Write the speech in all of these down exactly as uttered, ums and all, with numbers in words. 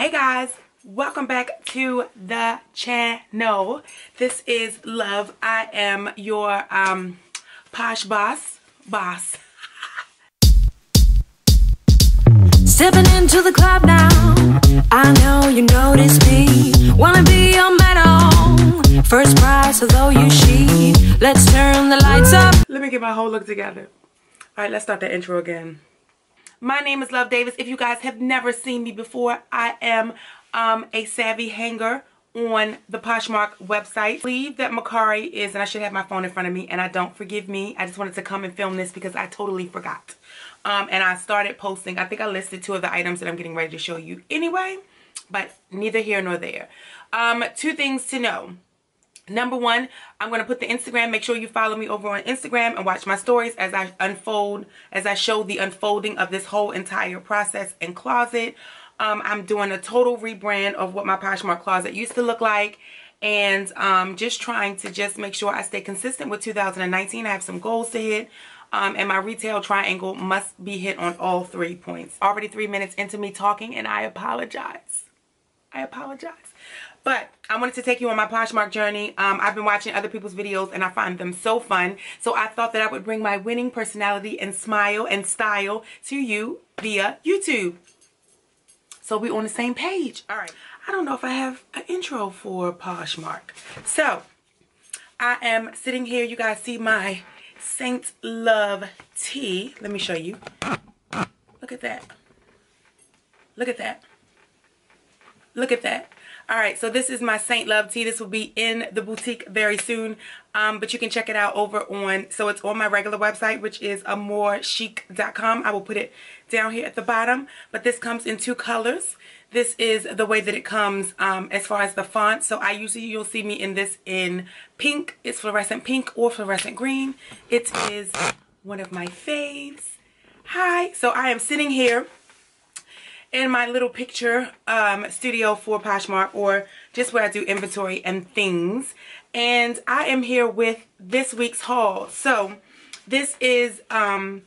Hey guys, welcome back to the channel. This is Love. I am your um posh boss boss. Stepping into the club now, I know you notice me. Wanna be your medal, first prize although you she. Let's turn the lights up. Let me get my whole look together. All right, let's start the intro again. My name is Love Davis. If you guys have never seen me before, I am um, a savvy hanger on the Poshmark website. I believe that Mercari is, and I should have my phone in front of me, and I don't, forgive me. I just wanted to come and film this because I totally forgot. Um, and I started posting. I think I listed two of the items that I'm getting ready to show you anyway, but neither here nor there. Um, two things to know. Number one, I'm going to put the Instagram. Make sure you follow me over on Instagram and watch my stories as I unfold, as I show the unfolding of this whole entire process and closet. Um, I'm doing a total rebrand of what my Poshmark closet used to look like. And um, just trying to just make sure I stay consistent with two thousand nineteen. I have some goals to hit. Um, and my retail triangle must be hit on all three points. Already three minutes into me talking, and I apologize. I apologize. But I wanted to take you on my Poshmark journey. Um, I've been watching other people's videos and I find them so fun. So I thought that I would bring my winning personality and smile and style to you via YouTube. So we're on the same page. All right. I don't know if I have an intro for Poshmark. So I am sitting here. You guys see my Saint Love tea. Let me show you. Look at that. Look at that. Look at that. All right, so this is my Saint Love tea. This will be in the boutique very soon, um, but you can check it out over on, so it's on my regular website, which is amour chic dot com. I will put it down here at the bottom, but this comes in two colors. This is the way that it comes um, as far as the font. So I usually, you'll see me in this in pink. It's fluorescent pink or fluorescent green. It is one of my faves. Hi, so I am sitting here in my little picture um, studio for Poshmark, or just where I do inventory and things. And I am here with this week's haul. So this is um,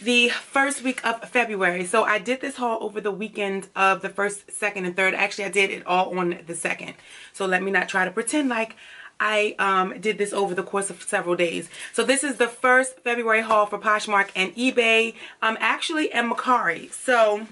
the first week of February. So I did this haul over the weekend of the first, second, and third. Actually, I did it all on the second. So let me not try to pretend like I um, did this over the course of several days. So this is the first February haul for Poshmark and eBay, um, actually, and Mercari. So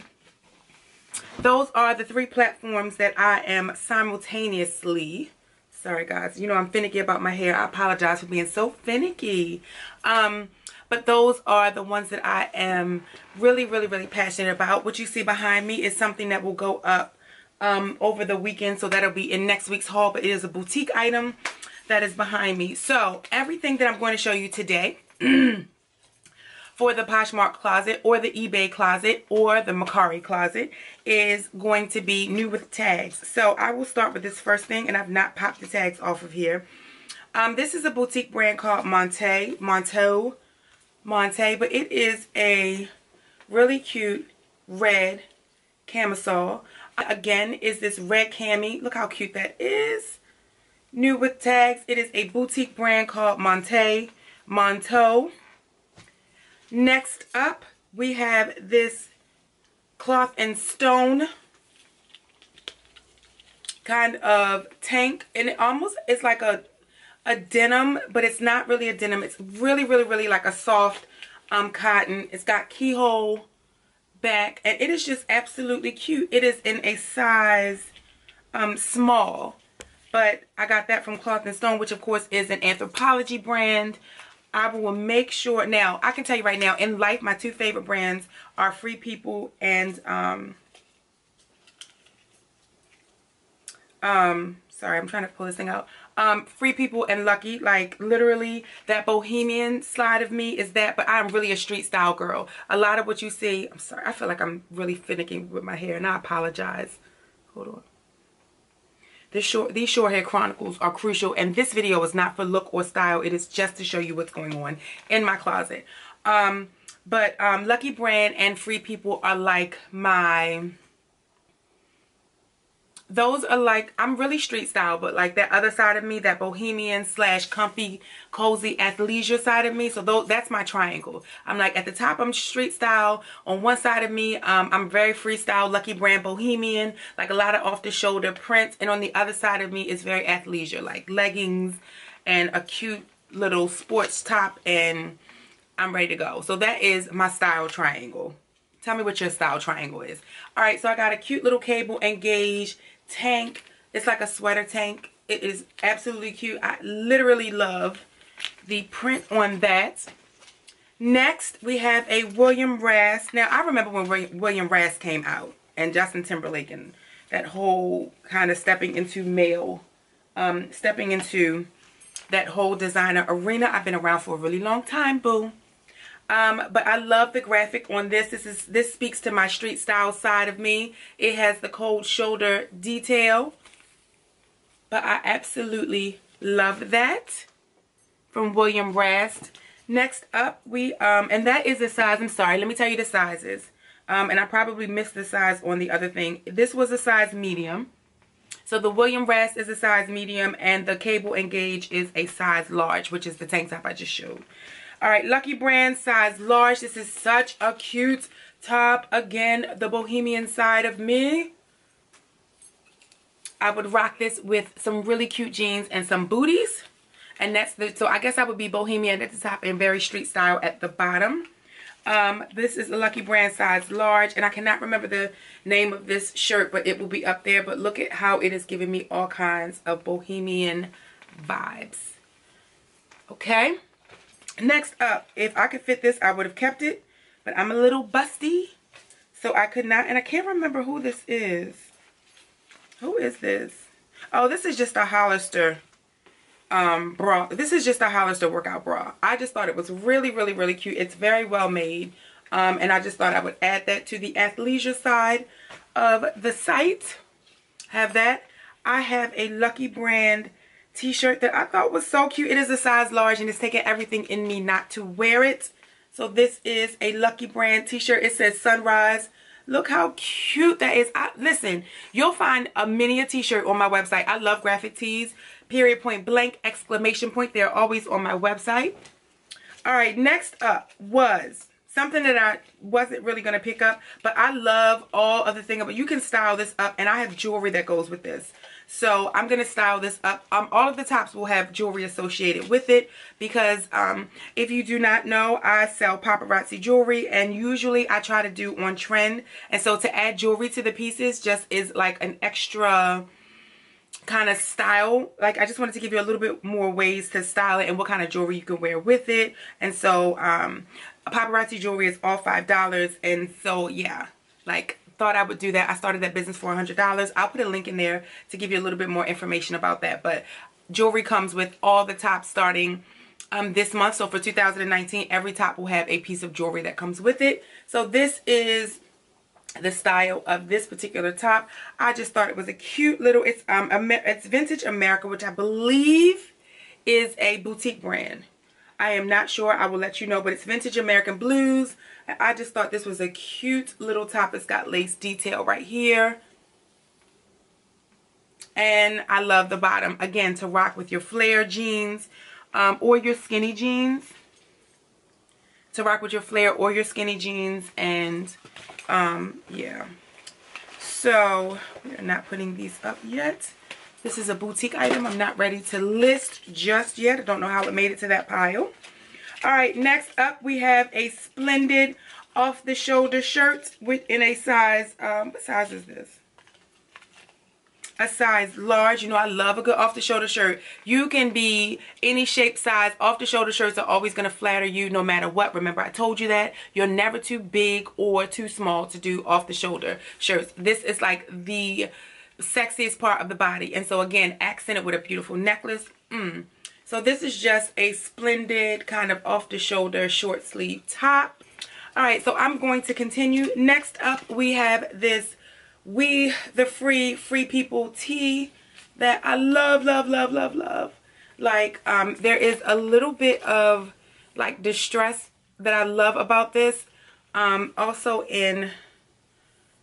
those are the three platforms that I am simultaneously, sorry guys, you know I'm finicky about my hair. I apologize for being so finicky. Um, but those are the ones that I am really, really, really passionate about. What you see behind me is something that will go up um, over the weekend. So that'll be in next week's haul, but it is a boutique item that is behind me. So everything that I'm going to show you today for the Poshmark closet or the eBay closet or the Mercari closet is going to be new with tags. So I will start with this first thing, and I've not popped the tags off of here. Um, this is a boutique brand called Monteau, Monteau, Monteau, but it is a really cute red camisole. Again, is this red cami. Look how cute that is. New with tags. It is a boutique brand called Monteau, Monteau. Next up, we have this Cloth and Stone kind of tank, and it almost it's like a a denim, but it's not really a denim. It's really, really, really like a soft um, cotton. It's got keyhole back, and it is just absolutely cute. It is in a size um, small, but I got that from Cloth and Stone, which of course is an anthropology brand. I will make sure, now, I can tell you right now, in life, my two favorite brands are Free People and, um, um, sorry, I'm trying to pull this thing out, um, Free People and Lucky. Like, literally, that bohemian side of me is that, but I'm really a street style girl. A lot of what you see, I'm sorry, I feel like I'm really finicky with my hair, and I apologize. Hold on. This short, these short hair chronicles are crucial, and this video is not for look or style. It is just to show you what's going on in my closet. Um, but um, Lucky Brand and Free People are like my, those are like, I'm really street style, but like that other side of me, that bohemian slash comfy, cozy, athleisure side of me. So those, that's my triangle. I'm like at the top, I'm street style. On one side of me, um, I'm very freestyle, Lucky Brand, bohemian, like a lot of off the shoulder prints. And on the other side of me is very athleisure, like leggings and a cute little sports top, and I'm ready to go. So that is my style triangle. Tell me what your style triangle is. All right, so I got a cute little cable and gauge tank. It's like a sweater tank. It is absolutely cute. I literally love the print on that. Next, we have a William Rast. Now, I remember when William Rast came out and Justin Timberlake and that whole kind of stepping into male, um, stepping into that whole designer arena. I've been around for a really long time, boo. Um, but I love the graphic on this. This is this speaks to my street style side of me. It has the cold shoulder detail. But I absolutely love that from William Rast. Next up, we um, and that is the size. I'm sorry. Let me tell you the sizes. Um, and I probably missed the size on the other thing. This was a size medium. So the William Rast is a size medium, and the cable and gauge is a size large, which is the tank top I just showed. All right, Lucky Brand, size large. This is such a cute top. Again, the bohemian side of me. I would rock this with some really cute jeans and some booties. And that's the, so I guess I would be bohemian at the top and very street style at the bottom. Um, this is a Lucky Brand, size large. And I cannot remember the name of this shirt, but it will be up there. But look at how it is giving me all kinds of bohemian vibes. Okay. Next up, if I could fit this, I would have kept it, but I'm a little busty, so I could not, and I can't remember who this is. Who is this? Oh, this is just a Hollister um, bra. This is just a Hollister workout bra. I just thought it was really, really, really cute. It's very well made, um, and I just thought I would add that to the athleisure side of the site. Have that. I have a Lucky Brand t-shirt that I thought was so cute. It is a size large, and it's taking everything in me not to wear it. So this is a Lucky Brand t-shirt. It says Sunrise. Look how cute that is. I, listen, you'll find a mini a t-shirt on my website. I love graphic tees. Period, point blank, exclamation point. They're always on my website. All right, next up was something that I wasn't really going to pick up, but I love all of the thing about. You can style this up, and I have jewelry that goes with this. So I'm going to style this up. Um, all of the tops will have jewelry associated with it because um, if you do not know, I sell paparazzi jewelry, and usually I try to do on trend. And so to add jewelry to the pieces just is like an extra kind of style. Like I just wanted to give you a little bit more ways to style it and what kind of jewelry you can wear with it. And so um, paparazzi jewelry is all five dollars. And so, yeah, like thought I would do that. I started that business for one hundred dollars. I'll put a link in there to give you a little bit more information about that. But jewelry comes with all the tops starting um, this month. So for two thousand nineteen, every top will have a piece of jewelry that comes with it. So this is the style of this particular top. I just thought it was a cute little, it's, um, it's Vintage America, which I believe is a boutique brand. I am not sure. I will let you know, but it's Vintage American Blues. I just thought this was a cute little top. It's got lace detail right here. And I love the bottom. Again, to rock with your flare jeans um, or your skinny jeans. To rock with your flare or your skinny jeans. And, um, yeah. So, we are not putting these up yet. This is a boutique item I'm not ready to list just yet. I don't know how it made it to that pile. All right, next up we have a Splendid off-the-shoulder shirt within a size, um, what size is this? A size large. You know I love a good off-the-shoulder shirt. You can be any shape, size. Off-the-shoulder shirts are always going to flatter you no matter what. Remember I told you that. You're never too big or too small to do off-the-shoulder shirts. This is like the sexiest part of the body, and so again accented with a beautiful necklace. mm. So this is just a Splendid kind of off the shoulder short sleeve top. All right, so I'm going to continue. Next up we have this we the free free people tee that I love love love love love. Like um there is a little bit of like distress that I love about this, um also in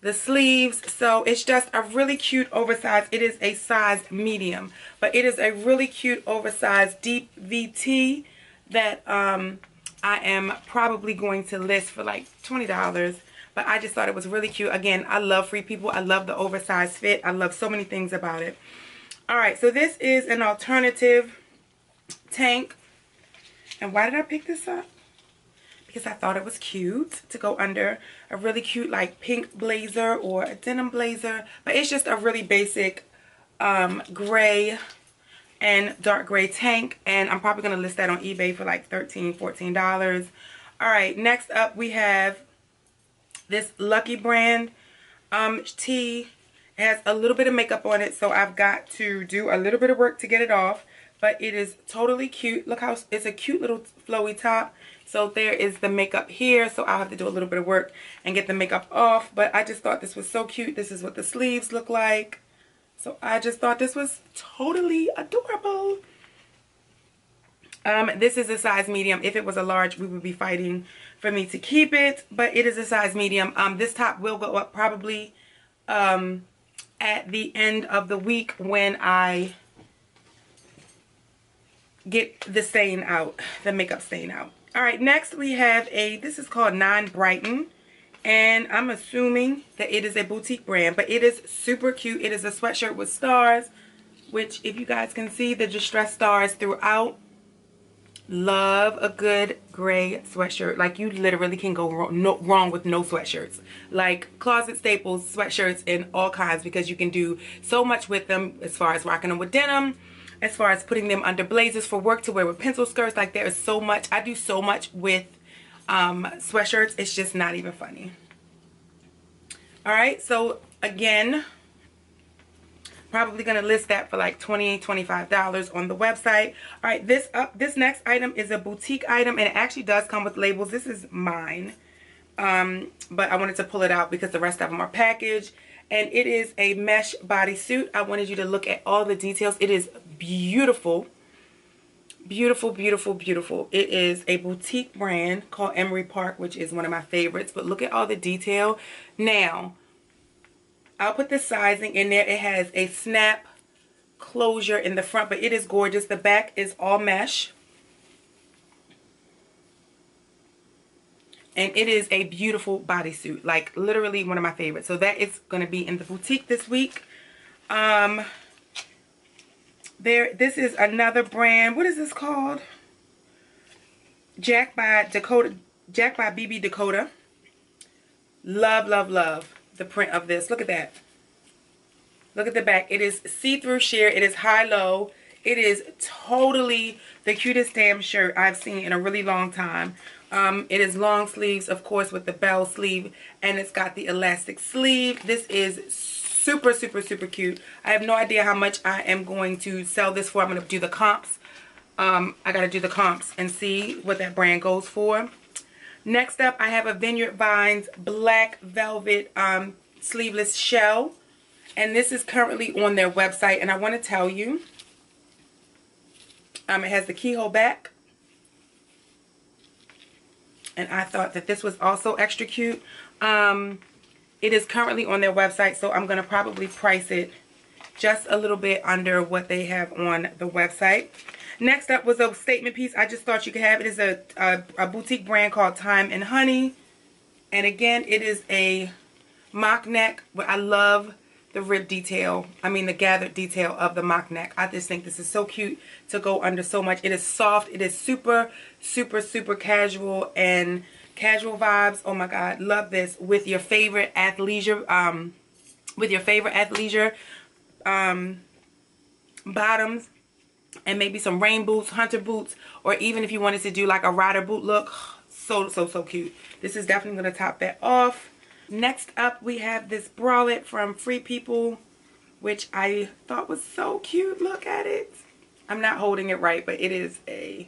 the sleeves. So it's just a really cute oversized. It is a sized medium, but it is a really cute oversized deep V T that um, I am probably going to list for like twenty dollars. But I just thought it was really cute. Again, I love Free People. I love the oversized fit. I love so many things about it. All right, so this is an Alternative tank. And why did I pick this up? Because I thought it was cute to go under a really cute like pink blazer or a denim blazer. But it's just a really basic um, gray and dark gray tank. And I'm probably going to list that on eBay for like thirteen, fourteen dollars. All right, next up we have this Lucky Brand um, tee. It has a little bit of makeup on it, so I've got to do a little bit of work to get it off. But it is totally cute. Look how it's a cute little flowy top. So there is the makeup here. So I'll have to do a little bit of work and get the makeup off. But I just thought this was so cute. This is what the sleeves look like. So I just thought this was totally adorable. Um, this is a size medium. If it was a large, we would be fighting for me to keep it. But it is a size medium. Um, this top will go up probably um, at the end of the week when I get the stain out, the makeup stain out. All right, next we have a, this is called Nine Brighton, and I'm assuming that it is a boutique brand, but it is super cute. It is a sweatshirt with stars, which if you guys can see the distressed stars throughout, love a good gray sweatshirt. Like you literally can go wrong, no, wrong with no sweatshirts. Like closet staples, sweatshirts in all kinds, because you can do so much with them as far as rocking them with denim, as far as putting them under blazers for work to wear with pencil skirts. Like there is so much. I do so much with um, sweatshirts. It's just not even funny. All right. So again, probably going to list that for like twenty dollars, twenty-five dollars on the website. All right. This up. This next item is a boutique item, and it actually does come with labels. This is mine. Um, but I wanted to pull it out because the rest of them are packaged. And it is a mesh bodysuit. I wanted you to look at all the details. It is beautiful. Beautiful, beautiful, beautiful. It is a boutique brand called Emery Park, which is one of my favorites. But look at all the detail. Now, I'll put the sizing in there. It has a snap closure in the front, but it is gorgeous. The back is all mesh. And it is a beautiful bodysuit, like literally one of my favorites. So that is going to be in the boutique this week. Um, there, this is another brand. What is this called? Jack by Dakota. Jack by B B Dakota. Love, love, love the print of this. Look at that. Look at the back. It is see-through sheer. It is high-low. It is totally the cutest damn shirt I've seen in a really long time. Um, it is long sleeves, of course, with the bell sleeve, and it's got the elastic sleeve. This is super, super, super cute. I have no idea how much I am going to sell this for. I'm going to do the comps. Um, I got to do the comps and see what that brand goes for. Next up, I have a Vineyard Vines black velvet um, sleeveless shell, and this is currently on their website, and I want to tell you, um, it has the keyhole back. And I thought that this was also extra cute. Um, it is currently on their website, so I'm going to probably price it just a little bit under what they have on the website. Next up was a statement piece I just thought you could have. It is a, a, a boutique brand called Time and Honey. And again, it is a mock neck. But I love the rib detail. I mean, the gathered detail of the mock neck. I just think this is so cute to go under so much. It is soft. It is super, super, super casual and casual vibes. Oh my God, love this with your favorite athleisure, um, with your favorite athleisure um, bottoms, and maybe some rain boots, hunter boots, or even if you wanted to do like a rider boot look. So, so, so cute. This is definitely going to top that off. Next up, we have this bralette from Free People, which I thought was so cute. Look at it. I'm not holding it right, but it is a...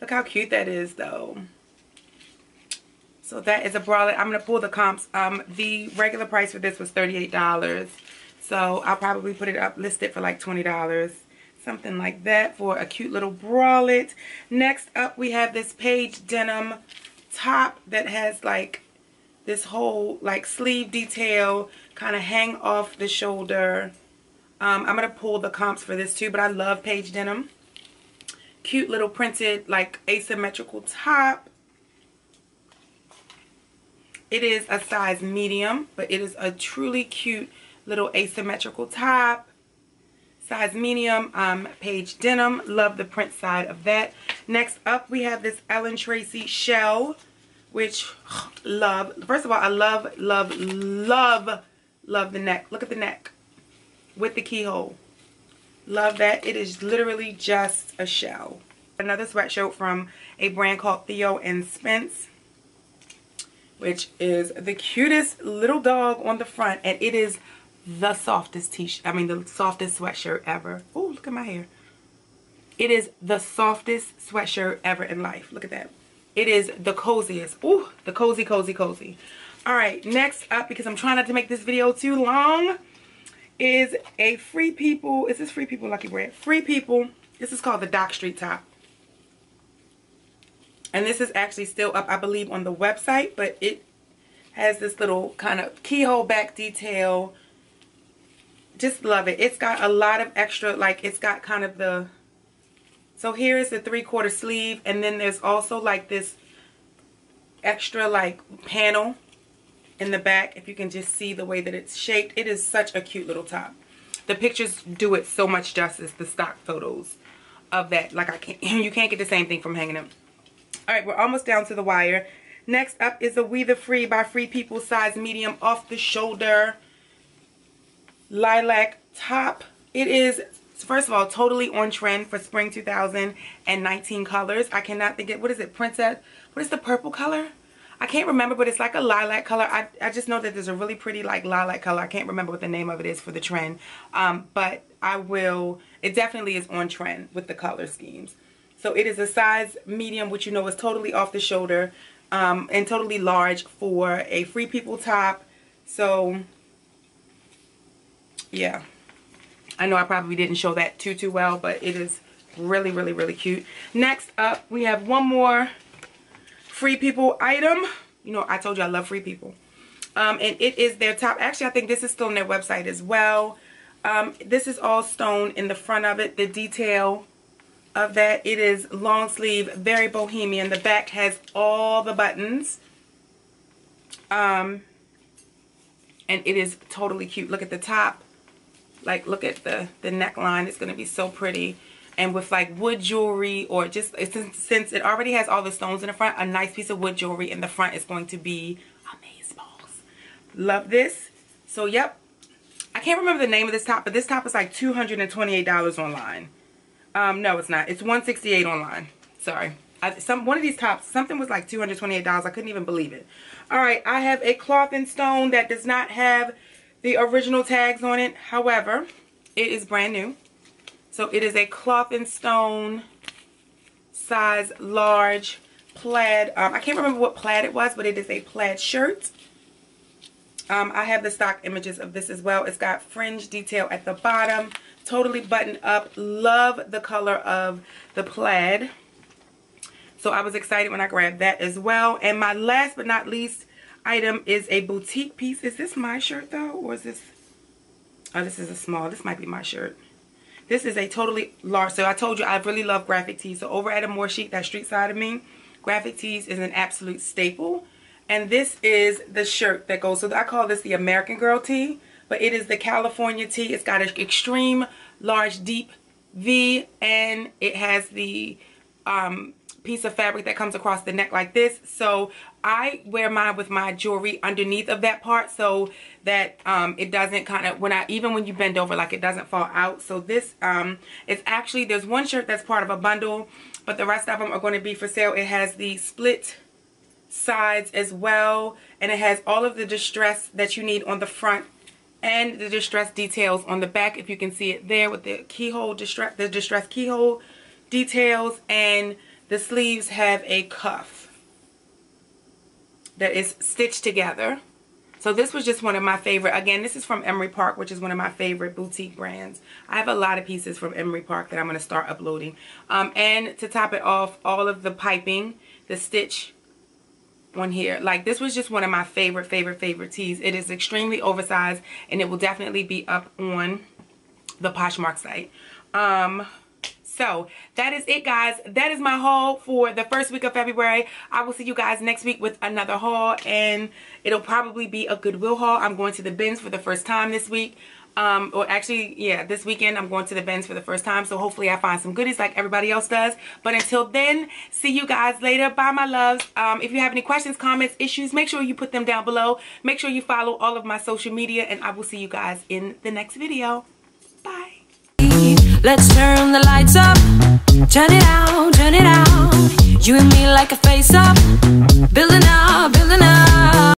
Look how cute that is, though. So that is a bralette. I'm going to pull the comps. Um, the regular price for this was thirty-eight dollars. So I'll probably put it up, list it for like twenty dollars. Something like that for a cute little bralette. Next up, we have this Paige denim top that has like... this whole like sleeve detail, kind of hang off the shoulder. Um, I'm going to pull the comps for this too, but I love Paige denim. Cute little printed like asymmetrical top. It is a size medium, but it is a truly cute little asymmetrical top. Size medium, um, Paige denim. Love the print side of that. Next up, we have this Ellen Tracy shell, which, ugh, love. First of all, I love, love, love, love the neck. Look at the neck with the keyhole. Love that. It is literally just a shell. Another sweatshirt from a brand called Theo and Spence, which is the cutest little dog on the front, and it is the softest t-shirt, I mean the softest sweatshirt ever. Oh, look at my hair. It is the softest sweatshirt ever in life. Look at that. It is the coziest. Ooh, the cozy, cozy, cozy. All right, next up, because I'm trying not to make this video too long, is a Free People. Is this Free People Lucky Brand? Free People. This is called the Dock Street top. And this is actually still up, I believe, on the website, but it has this little kind of keyhole back detail. Just love it. It's got a lot of extra, like it's got kind of the, so here is the three-quarter sleeve, and then there's also like this extra like panel in the back, if you can just see the way that it's shaped. It is such a cute little top. The pictures do it so much justice, the stock photos of that. Like I can't, you can't get the same thing from hanging them. All right, we're almost down to the wire. Next up is the We the Free by Free People size medium off the shoulder lilac top. It is, first of all, totally on trend for spring two thousand nineteen colors. I cannot think it. What is it, Princess? What is the purple color? I can't remember, but it's like a lilac color. I, I just know that there's a really pretty like lilac color. I can't remember what the name of it is for the trend, um, but I will, it definitely is on trend with the color schemes. So it is a size medium, which you know is totally off the shoulder, um, and totally large for a Free People top. So, yeah. I know I probably didn't show that too, too well, but it is really, really, really cute. Next up, we have one more Free People item. You know, I told you I love Free People. Um, and it is their top. Actually, I think this is still on their website as well. Um, this is all stone in the front of it, the detail of that. It is long sleeve, very bohemian. The back has all the buttons, um and it is totally cute. Look at the top, like look at the the neckline. It's going to be so pretty, and with like wood jewelry, or just since, since it already has all the stones in the front, a nice piece of wood jewelry in the front is going to be amazeballs. Love this. So yep, I can't remember the name of this top, but this top is like two hundred twenty-eight dollars online. Um, no, it's not. It's one hundred sixty-eight dollars online. Sorry. I, some One of these tops, something was like two hundred twenty-eight dollars. I couldn't even believe it. All right. I have a Cloth and Stone that does not have the original tags on it. However, it is brand new. So it is a Cloth and Stone size large plaid. Um, I can't remember what plaid it was, but it is a plaid shirt. Um, I have the stock images of this as well. It's got fringe detail at the bottom. Totally buttoned up. Love the color of the plaid. So I was excited when I grabbed that as well. And my last but not least item is a boutique piece. Is this my shirt though? Or is this? Oh, this is a small. This might be my shirt. This is a totally large. So I told you I really love graphic tees. So over at Amourchic, that street side of me, graphic tees is an absolute staple. And this is the shirt that goes. So I call this the American Girl tee. But it is the California tee. It's got an extreme large deep V, and it has the um, piece of fabric that comes across the neck like this. So I wear mine with my jewelry underneath of that part, so that um, it doesn't kind of, when I, even when you bend over, like it doesn't fall out. So this um, is actually, there's one shirt that's part of a bundle, but the rest of them are going to be for sale. It has the split sides as well, and it has all of the distress that you need on the front, and the distress details on the back, if you can see it there, with the keyhole distress, the distress keyhole details, and the sleeves have a cuff that is stitched together. So this was just one of my favorite. Again, this is from Emery Park, which is one of my favorite boutique brands. I have a lot of pieces from Emery Park that I'm going to start uploading. Um, and to top it off, all of the piping, the stitch one here. Like, this was just one of my favorite, favorite, favorite tees. It is extremely oversized, and it will definitely be up on the Poshmark site. Um... So that is it, guys. That is my haul for the first week of February. I will see you guys next week with another haul, and it'll probably be a Goodwill haul. I'm going to the bins for the first time this week. Um, or actually, yeah, this weekend I'm going to the bins for the first time. So hopefully I find some goodies like everybody else does. But until then, see you guys later. Bye, my loves. Um, if you have any questions, comments, issues, make sure you put them down below. Make sure you follow all of my social media, and I will see you guys in the next video. Bye. Let's turn the lights up, turn it out, turn it out. You and me like a face up, building up.